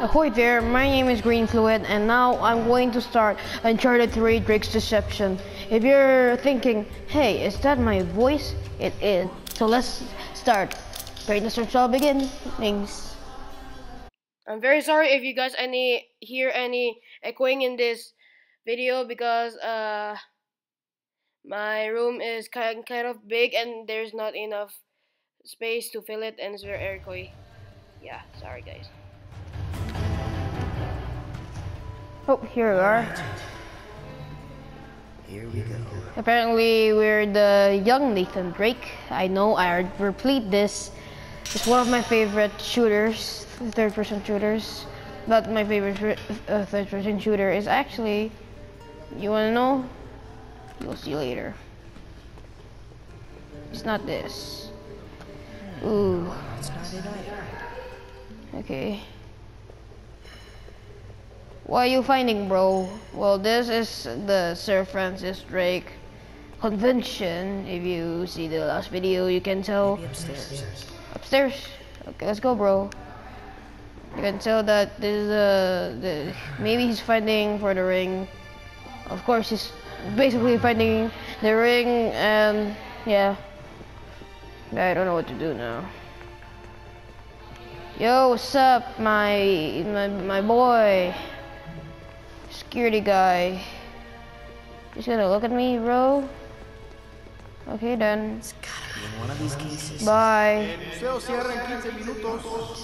Ahoy there, my name is Green Fluid, and now I'm going to start Uncharted 3 Drake's Deception. If you're thinking, hey, is that my voice? It is. So let's start. Greatness shall begin. Thanks. I'm very sorry if you guys hear any echoing in this video because my room is kind of big and there's not enough space to fill it, and it's very echoey. Yeah, sorry guys. Oh, here we are. Here we go. Apparently, we're the young Nathan Drake. I know, I repeat this. It's one of my favorite shooters, third-person shooters. But my favorite third-person shooter is actually, you wanna know? You'll see later. It's not this. Ooh. Okay. What are you finding, bro? Well, this is the Sir Francis Drake convention. If you see the last video, you can tell. Upstairs? Okay, let's go, bro. You can tell that this is maybe he's fighting for the ring. Of course, he's basically fighting the ring, and yeah. I don't know what to do now. Yo, what's up, my boy? Security guy. He's gonna look at me, bro. Okay, then. It's gotta be one of these cases. Bye. It's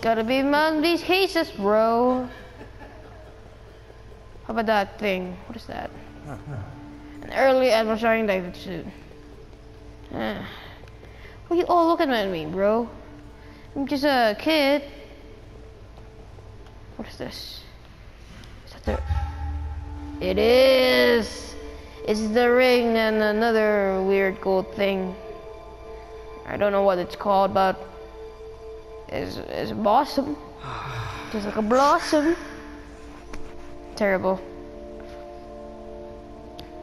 gotta be one of these cases, bro. How about that thing? What is that? An early adversary diving suit. What are you all looking at me, bro? I'm just a kid. What is this? Is that there? It is! It's the ring and another weird gold thing. I don't know what it's called, but it's a blossom. Just like a blossom. Terrible.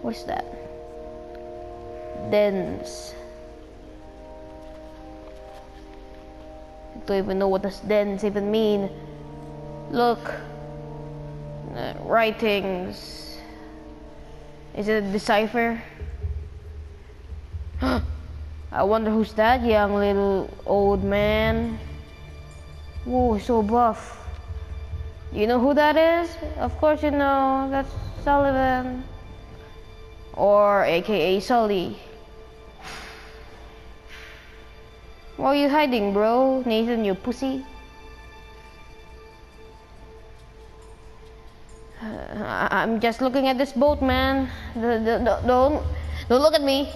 What's that? Dens. I don't even know what does dens even mean. Look. Writings. Is it a decipher? I wonder who's that young little old man. Whoa, so buff. You know who that is? Of course you know. That's Sullivan. Or AKA Sully. Why are you hiding, bro? Nathan, you pussy. I'm just looking at this boat, man. Don't look at me.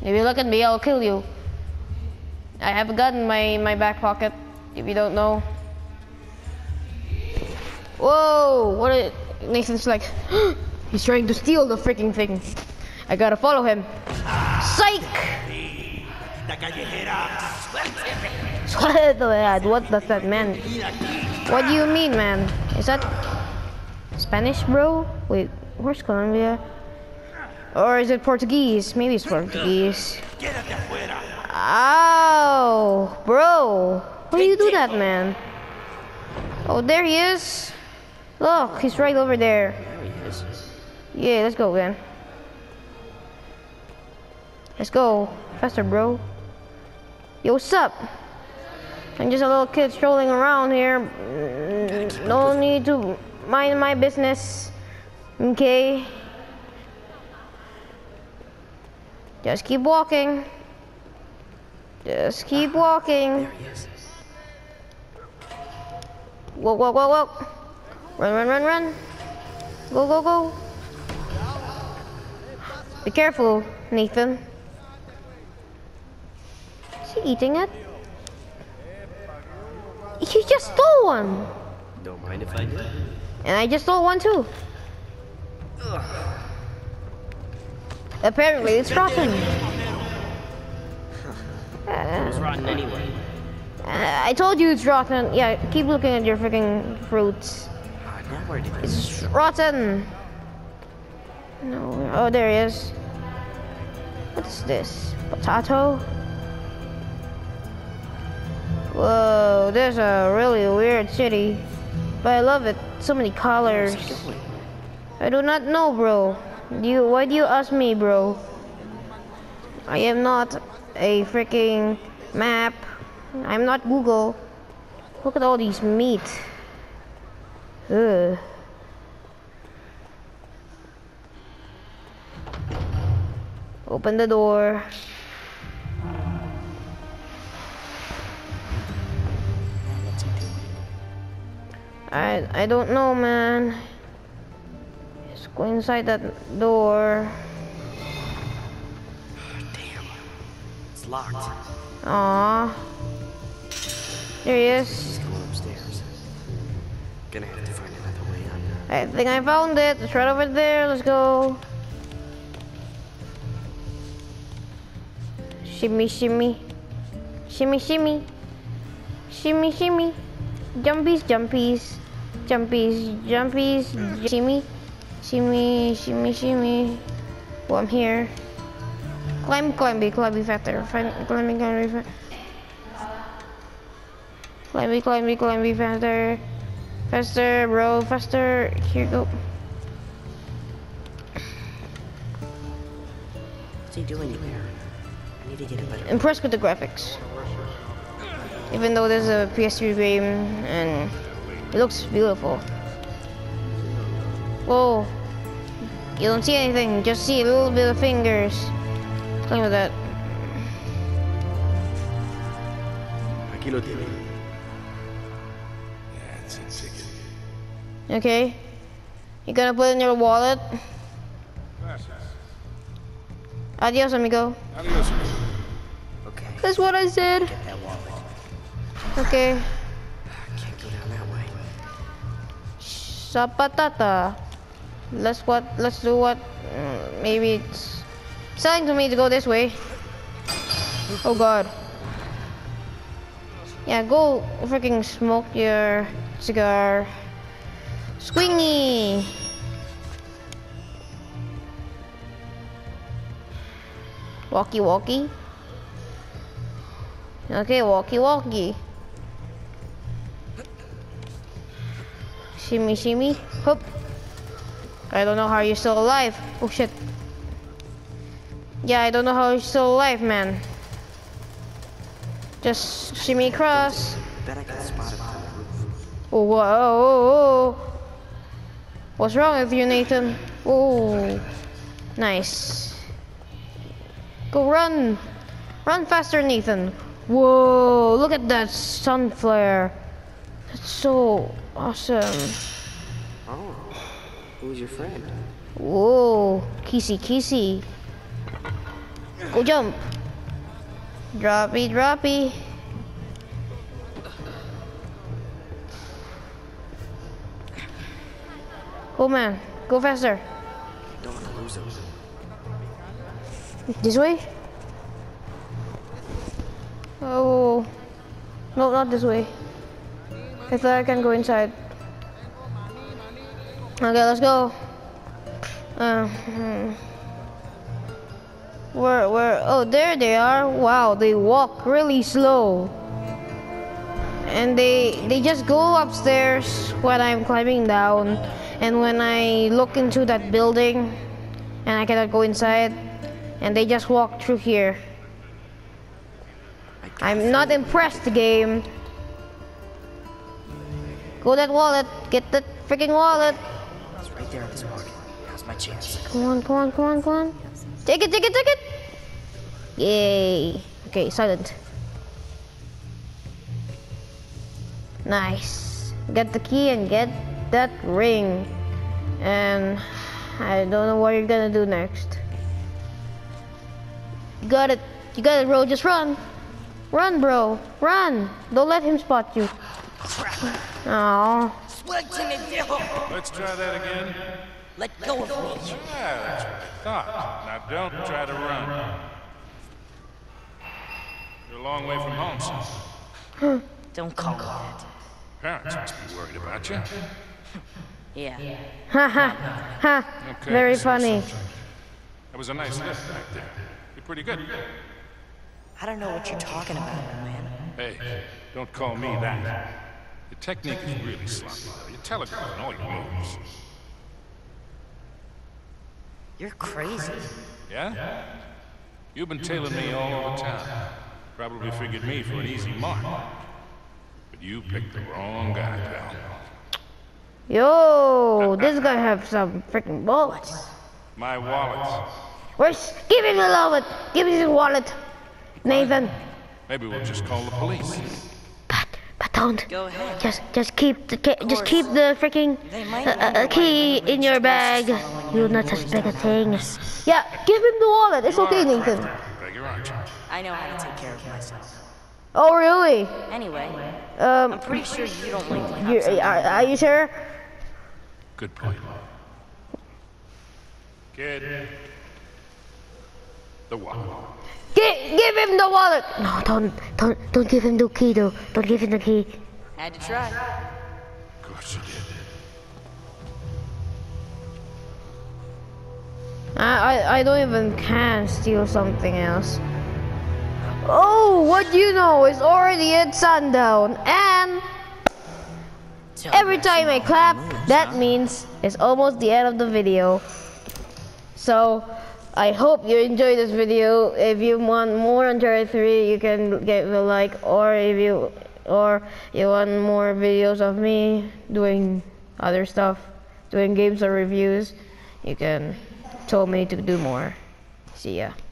If you look at me, I'll kill you. I have a gun in my back pocket, if you don't know. Whoa, what is it? Nathan's like, he's trying to steal the freaking thing. I gotta follow him. Psych! What does that mean? What do you mean, man? Is that Spanish, bro? Wait, where's Colombia? Or is it Portuguese? Maybe it's Portuguese. Ow, bro. Why do you do that, man? Oh, there he is. Look, he's right over there. Yeah, let's go, man. Let's go. Faster, bro. Yo, what's up? I'm just a little kid strolling around here. No need to mind my business, okay? Just keep walking. Just keep walking. Whoa, whoa, whoa, whoa. Run, run, run, run. Go, go, go. Be careful, Nathan. Is he eating it? He just stole one. Don't mind if I do. And I just stole one too. Ugh. Apparently it's rotten. It was rotten anyway. I told you it's rotten. Yeah, keep looking at your freaking fruits. It's rotten. No. Oh, there he is. What's this? Potato? Whoa, there's a really weird city. But I love it. So many colors. I do not know, bro. Why do you ask me, bro? I am not a freaking map. I'm not Google. Look at all these meat. Ugh. Open the door. I don't know, man. Let's go inside that door. Damn, it's locked. Aww. There he is. Gonna have to find another way under. I think I found it. It's right over there. Let's go. Shimmy, shimmy. Shimmy, shimmy. Shimmy, shimmy. Jumpies, jumpies. Jumpies, jumpies. Shimmy. Shimmy, shimmy, shimmy. Well, I'm here. Climb, climby faster. Climbing faster. Climby faster. Faster, bro, faster. Here you go. What's he doing here? I need to get a better. Impressed with the graphics. Even though there's a PS3 game and it looks beautiful. Whoa. You don't see anything, just see a little bit of fingers. Play with that. Aquí lo tiene. Okay, you're gonna put it in your wallet. Adios, amigo. Adios, amigo. Okay. That's what I said. Get that wallet. Okay. I can't go down that way. Zapatata. Let's do what? Maybe it's telling to me to go this way. Oh God. Yeah, go freaking smoke your cigar. Squingy! Walkie walkie. Okay, walkie walkie. Shimmy shimmy. Hop. I don't know how you're still alive. Oh shit. Yeah, I don't know how you're still alive, man. Just shimmy across. Oh, whoa. What's wrong with you, Nathan? Oh, nice. Go run. Run faster, Nathan. Whoa, look at that sun flare. That's so awesome. Oh, who's your friend? Whoa, kissy. Go jump. Droppy. Go, man, go faster. Don't want to lose him. This way? Oh, no, not this way. I thought I can go inside. Okay, let's go. Where? Oh, there they are. Wow, they walk really slow. And they just go upstairs when I'm climbing down. And when I look into that building, and I cannot go inside, and they just walk through here. I'm not impressed, game. Go that wallet. Get that freaking wallet. It's right there in this pocket. Now's my chance. Come on. Take it. Yay. Okay, silent. Nice. Get the key and get that ring, and I don't know what you're gonna do next. You got it, bro. Just run, bro, run. Don't let him spot you. Oh, what can I do? Let's try that again. Let go of me. Yeah, that's what I thought. Now don't try to run. You're a long way from home, son. Don't call it. Parents must be worried about you. Yeah. Ha. Okay, very funny. That was a nice lift back there. You're pretty good. I don't know what you're talking about, man. Hey, don't call me that. Your technique is really sloppy. You're telegraphing all your moves. You're crazy. Yeah? You've been tailing me all over town. Probably figured me for an easy mark. But you picked the wrong guy, pal. Yo, this guy have some freaking wallets. My wallet. Where's? Give me the wallet. Give me the wallet, Nathan. Maybe we'll just call the police. But don't. Go ahead. Just keep the freaking key in your bag. You'll not suspect a thing. Yeah, give him the wallet. It's okay, Nathan. I know how to take care of myself. Oh really? Anyway, I'm pretty sure you don't like me. Are you sure? Good point. Kid. The wallet. Give him the wallet. No, don't give him the key though. Don't give him the key. Had to try. Of course you did. I don't even can steal something else. Oh, what do you know? It's already at sundown, and every time I clap, that means it's almost the end of the video. So, I hope you enjoyed this video. If you want more Uncharted 3, you can give a like, or if you want more videos of me doing other stuff, doing games or reviews, you can tell me to do more. See ya.